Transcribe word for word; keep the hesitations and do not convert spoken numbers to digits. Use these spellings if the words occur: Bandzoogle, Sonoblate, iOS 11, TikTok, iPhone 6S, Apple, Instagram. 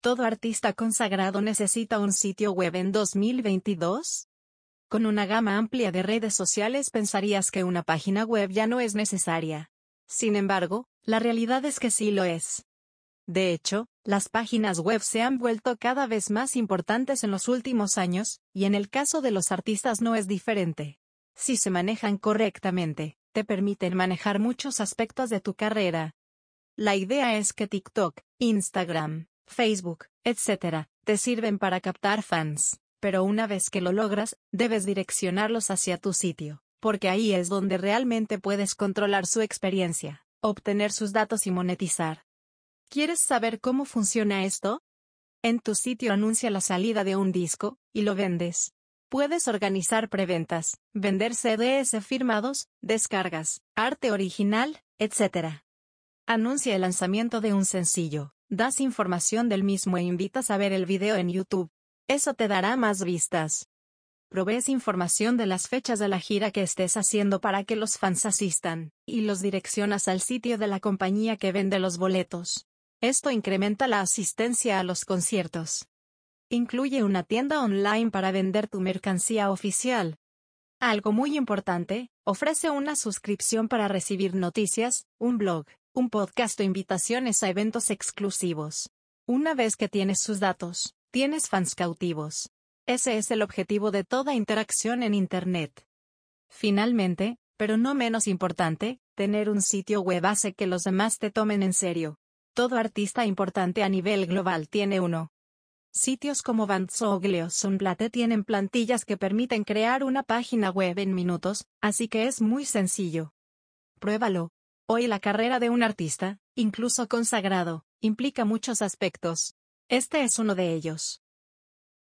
¿Todo artista consagrado necesita un sitio web en dos mil veintidós? Con una gama amplia de redes sociales pensarías que una página web ya no es necesaria. Sin embargo, la realidad es que sí lo es. De hecho, las páginas web se han vuelto cada vez más importantes en los últimos años, y en el caso de los artistas no es diferente. Si se manejan correctamente, te permiten manejar muchos aspectos de tu carrera. La idea es que TikTok, Instagram, Facebook, etcétera, te sirven para captar fans, pero una vez que lo logras, debes direccionarlos hacia tu sitio, porque ahí es donde realmente puedes controlar su experiencia, obtener sus datos y monetizar. ¿Quieres saber cómo funciona esto? En tu sitio anuncia la salida de un disco, y lo vendes. Puedes organizar preventas, vender C Ds firmados, descargas, arte original, etcétera. Anuncia el lanzamiento de un sencillo. Das información del mismo e invitas a ver el video en YouTube. Eso te dará más vistas. Provees información de las fechas de la gira que estés haciendo para que los fans asistan, y los direccionas al sitio de la compañía que vende los boletos. Esto incrementa la asistencia a los conciertos. Incluye una tienda online para vender tu mercancía oficial. Algo muy importante, ofrece una suscripción para recibir noticias, un blog, un podcast o invitaciones a eventos exclusivos. Una vez que tienes sus datos, tienes fans cautivos. Ese es el objetivo de toda interacción en Internet. Finalmente, pero no menos importante, tener un sitio web hace que los demás te tomen en serio. Todo artista importante a nivel global tiene uno. Sitios como Bandzoogle o Sonoblate tienen plantillas que permiten crear una página web en minutos, así que es muy sencillo. Pruébalo. Hoy la carrera de un artista, incluso consagrado, implica muchos aspectos. Este es uno de ellos.